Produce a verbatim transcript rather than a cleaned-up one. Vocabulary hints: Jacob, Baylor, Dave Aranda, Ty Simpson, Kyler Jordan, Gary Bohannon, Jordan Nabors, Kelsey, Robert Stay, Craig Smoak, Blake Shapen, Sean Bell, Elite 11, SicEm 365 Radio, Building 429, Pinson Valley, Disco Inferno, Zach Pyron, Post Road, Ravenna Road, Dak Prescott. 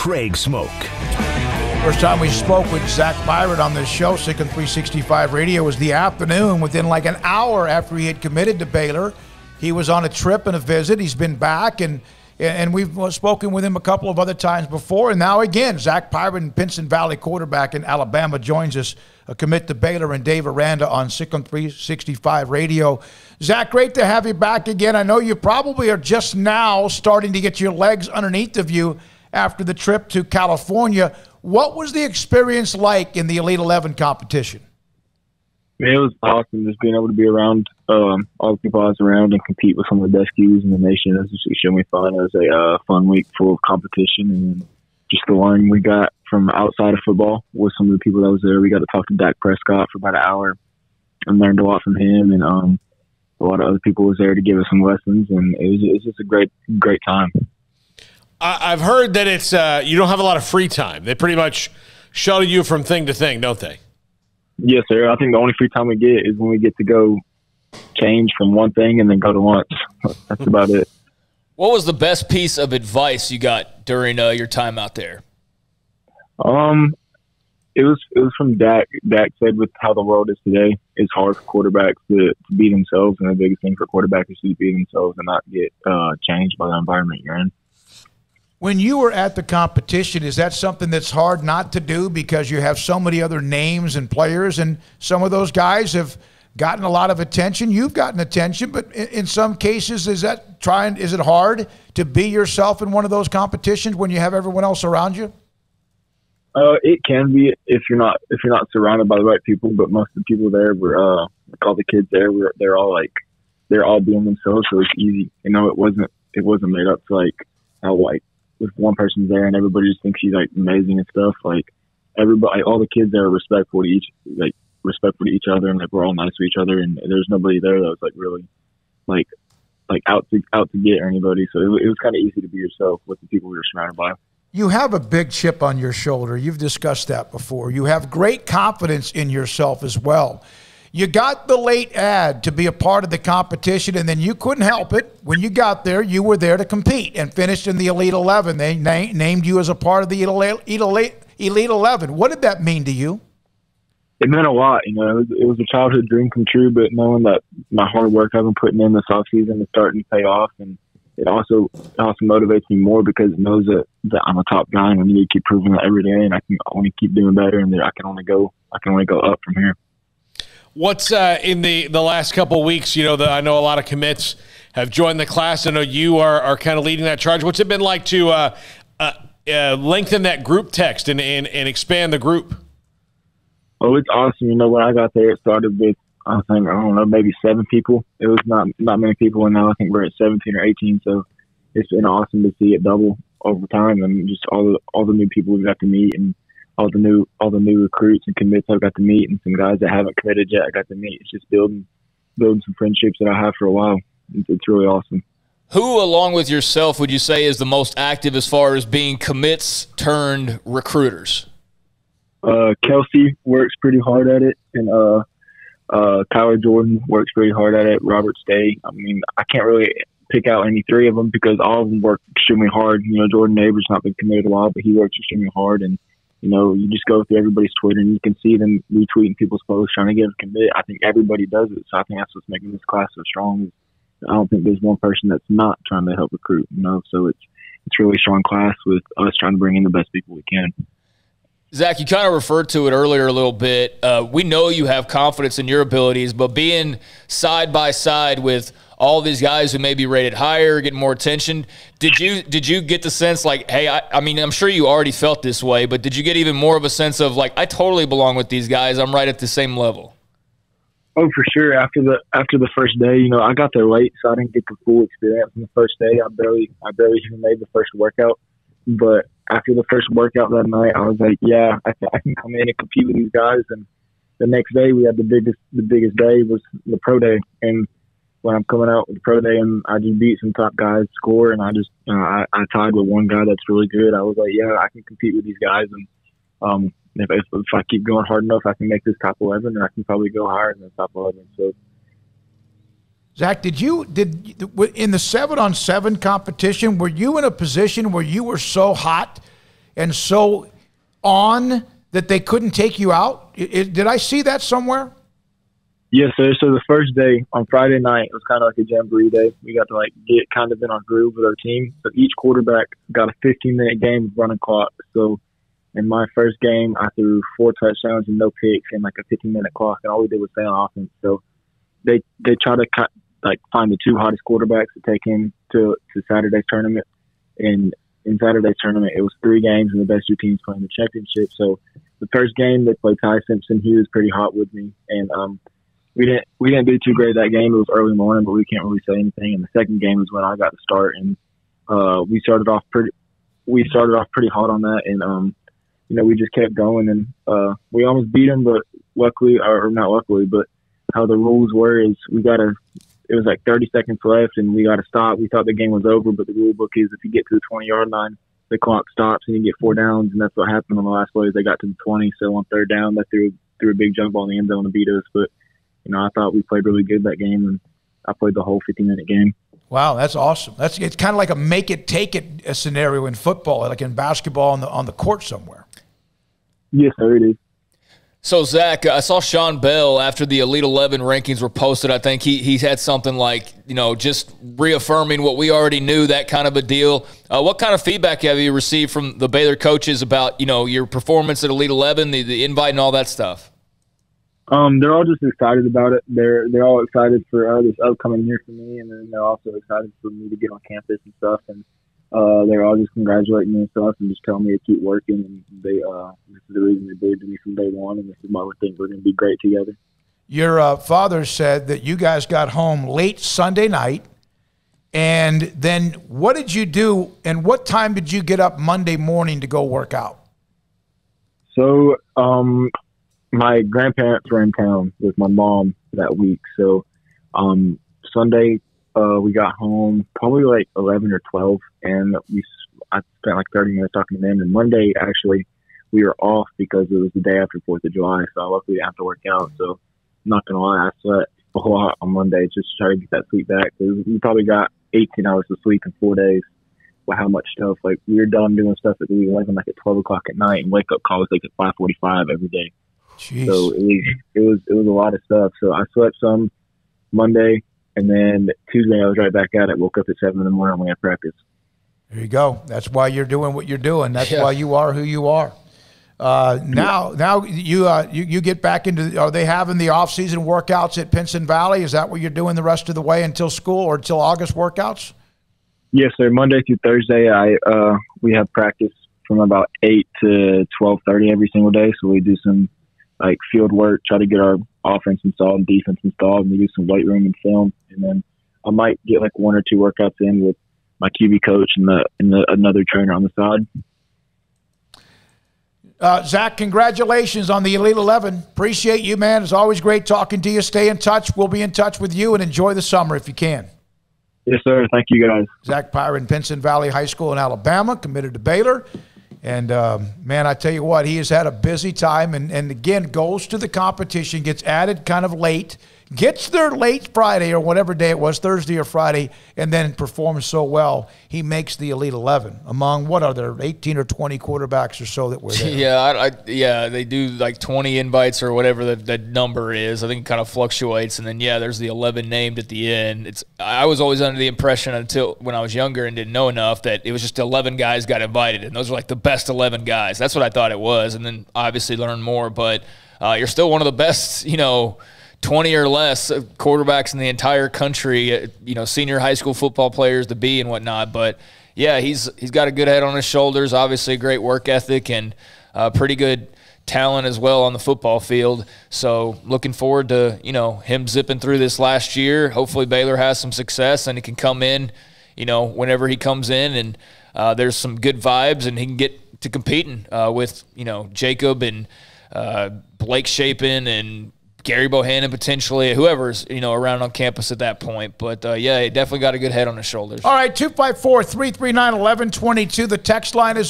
Craig Smoak. First time we spoke with Zach Pyron on this show, SicEm three sixty-five Radio, was the afternoon. Within like an hour after he had committed to Baylor, he was on a trip and a visit. He's been back, and and we've spoken with him a couple of other times before. And now again, Zach Pyron, Pinson Valley quarterback in Alabama, joins us, a commit to Baylor, and Dave Aranda on SicEm three sixty-five Radio. Zach, great to have you back again. I know you probably are just now starting to get your legs underneath of you after the trip to California. What was the experience like in the Elite eleven competition? It was awesome just being able to be around um, all the people I was around and compete with some of the best Qs in the nation. It was extremely fun. It was a uh, fun week full of competition, and just the learning we got from outside of football with some of the people that was there. We got to talk to Dak Prescott for about an hour and learned a lot from him, and um, a lot of other people was there to give us some lessons, and it was, it was just a great, great time. I've heard that it's uh, you don't have a lot of free time. They pretty much shuttle you from thing to thing, don't they? Yes, sir. I think the only free time we get is when we get to go change from one thing and then go to lunch. That's about it. What was the best piece of advice you got during uh, your time out there? Um, it was it was from Dak. Dak said, "With how the world is today, it's hard for quarterbacks to, to be themselves, and the biggest thing for quarterbacks is to be themselves and not get uh, changed by the environment you're in." When you were at the competition, is that something that's hard not to do because you have so many other names and players, and some of those guys have gotten a lot of attention? You've gotten attention, but in some cases, is that trying? Is it hard to be yourself in one of those competitions when you have everyone else around you? Uh, it can be if you're not if you're not surrounded by the right people. But most of the people there were uh, like all the kids there were they're all like they're all being themselves, so it's easy. You know, it wasn't it wasn't made up to like how like. If one person's there and everybody just thinks she's like amazing and stuff, like everybody, all the kids there are respectful to each, like respectful to each other, and like we're all nice to each other, and there's nobody there that was like really, like, like out to out to get anybody. So it, it was kind of easy to be yourself with the people we were surrounded by. You have a big chip on your shoulder. You've discussed that before. You have great confidence in yourself as well. You got the late ad to be a part of the competition, and then you couldn't help it. When you got there, you were there to compete and finished in the Elite eleven. They na named you as a part of the Elite eleven. What did that mean to you? It meant a lot. You know, it was, it was a childhood dream come true, but knowing that my hard work I've been putting in this offseason is starting to pay off, and it also it also motivates me more because it knows that, that I'm a top guy, and I need to keep proving that every day, and I can only keep doing better, and that I can only go I can only go up from here. What's uh, in the, the last couple of weeks, you know, the, I know a lot of commits have joined the class. I know you are, are kind of leading that charge. What's it been like to uh, uh, uh, lengthen that group text and, and, and expand the group? Oh, it's awesome. You know, when I got there, it started with, I think, I don't know, maybe seven people. It was not, not many people, and now I think we're at seventeen or eighteen. So it's been awesome to see it double over time, and just all the, all the new people we've got to meet, and all the new all the new recruits and commits I've got to meet, and some guys that haven't committed yet I got to meet. It's just building building some friendships that I have for a while. It's, it's really awesome. Who, along with yourself, would you say is the most active as far as being commits turned recruiters? Uh, Kelsey works pretty hard at it, and uh, uh, Kyler Jordan works pretty hard at it. Robert Stay. I mean, I can't really pick out any three of them because all of them work extremely hard. You know, Jordan Nabors not been committed a while, but he works extremely hard, and you know, you just go through everybody's Twitter and you can see them retweeting people's posts trying to get them committed. I think everybody does it, so I think that's what's making this class so strong. I don't think there's one person that's not trying to help recruit, you know, so it's, it's really a strong class with us trying to bring in the best people we can. Zach, you kind of referred to it earlier a little bit. Uh, we know you have confidence in your abilities, but being side by side with all these guys who may be rated higher, getting more attention, did you did you get the sense like, hey, I, I mean, I'm sure you already felt this way, but did you get even more of a sense of like, I totally belong with these guys. I'm right at the same level. Oh, for sure. After the after the first day, you know, I got there late, so I didn't get the full experience on the first day. I barely I barely even made the first workout, but after the first workout that night, I was like, yeah, I, th I can come in and compete with these guys. And the next day we had the biggest, the biggest day was the pro day. And when I'm coming out with the pro day and I just beat some top guys score, and I just, you know, I, I tied with one guy that's really good. I was like, yeah, I can compete with these guys. And um, if, if, if I keep going hard enough, I can make this top eleven, and I can probably go higher than the top eleven. So Zach, did you did in the seven on seven competition, were you in a position where you were so hot and so on that they couldn't take you out? It, it, did I see that somewhere? Yes, sir. So the first day on Friday night, it was kind of like a jamboree day. We got to like get kind of in our groove with our team. So each quarterback got a fifteen minute game of running clock. So in my first game, I threw four touchdowns and no picks and like a fifteen minute clock, and all we did was stay on offense. So they they try to cut, like find the two hottest quarterbacks to take in to to Saturday's tournament. And in Saturday's tournament, it was three games and the best two teams playing the championship. So the first game they played Ty Simpson. He was pretty hot with me, and um. We didn't we didn't do too great that game. It was early morning, but we can't really say anything. And the second game was when I got to start, and uh, we started off pretty we started off pretty hot on that, and um, you know, we just kept going, and uh, we almost beat them, but luckily or not luckily, but how the rules were is we got to it was like thirty seconds left, and we got to stop. We thought the game was over, but the rule book is if you get to the twenty yard line, the clock stops, and you get four downs, and that's what happened on the last play. They got to the twenty, so on third down, they threw threw a big jump ball in the end zone to beat us, but. You know, I thought we played really good that game, and I played the whole fifty minute game. Wow, that's awesome. That's it's kind of like a make it take it scenario in football, like in basketball on the on the court somewhere. Yes, sir, it is. So, Zach, I saw Sean Bell after the Elite eleven rankings were posted. I think he he had something like, you know, just reaffirming what we already knew, that kind of a deal. Uh, what kind of feedback have you received from the Baylor coaches about, you know, your performance at Elite eleven, the, the invite and all that stuff? Um, they're all just excited about it. They're they're all excited for uh, this upcoming year for me, and then they're also excited for me to get on campus and stuff. And uh, they're all just congratulating me and stuff, and just telling me to keep working. And they uh, this is the reason they believed in me from day one, and this is why we think we're going to be great together. Your uh, father said that you guys got home late Sunday night, and then what did you do? And what time did you get up Monday morning to go work out? So. Um, My grandparents were in town with my mom that week, so um, Sunday uh, we got home probably like eleven or twelve, and we I spent like thirty minutes talking to them. And Monday actually we were off because it was the day after Fourth of July, so I luckily didn't have to work out. So I'm not gonna lie, I slept a whole lot on Monday just to try to get that sleep back. Cause we probably got eighteen hours of sleep in four days. With how much stuff like we were done doing stuff at the eleven like at twelve o'clock at night, and wake up calls like at five forty five every day. Jeez. So it was, it was it was a lot of stuff. So I slept some Monday, and then Tuesday I was right back at it. Woke up at seven in the morning. We had practice. There you go. That's why you're doing what you're doing. That's yeah. why you are who you are. Uh, now, now you, uh, you you get back into. Are they having the off season workouts at Pinson Valley? Is that what you're doing the rest of the way until school or until August workouts? Yes, sir. Monday through Thursday, I uh, we have practice from about eight to twelve thirty every single day. So we do some. Like field work, try to get our offense installed and defense installed, and we do some weight room and film. And then I might get like one or two workouts in with my Q B coach and the and the, another trainer on the side. Uh, Zach, congratulations on the Elite eleven. Appreciate you, man. It's always great talking to you. Stay in touch. We'll be in touch with you, and enjoy the summer if you can. Yes, sir. Thank you, guys. Zach Pyron, Pinson Valley High School in Alabama, committed to Baylor. And, um, man, I tell you what, he has had a busy time and, and, again, goes to the competition, gets added kind of late, gets there late Friday or whatever day it was, Thursday or Friday, and then performs so well, he makes the Elite eleven among, what are there, eighteen or twenty quarterbacks or so that were there? Yeah, I, I, yeah they do like twenty invites or whatever that, that number is. I think it kind of fluctuates. And then, yeah, there's the eleven named at the end. It's I was always under the impression until when I was younger and didn't know enough that it was just eleven guys got invited, and those were like the best eleven guys. That's what I thought it was, and then obviously learned more. But uh, you're still one of the best, you know, twenty or less quarterbacks in the entire country, you know, senior high school football players to be and whatnot. But, yeah, he's he's got a good head on his shoulders, obviously a great work ethic, and uh, pretty good talent as well on the football field. So looking forward to, you know, him zipping through this last year. Hopefully Baylor has some success and he can come in, you know, whenever he comes in and uh, there's some good vibes and he can get to competing uh, with, you know, Jacob and uh, Blake Shapen and Gary Bohannon, potentially, whoever's, you know, around on campus at that point. But, uh, yeah, he definitely got a good head on his shoulders. All right, two five four, three three nine, eleven twenty-two. The text line is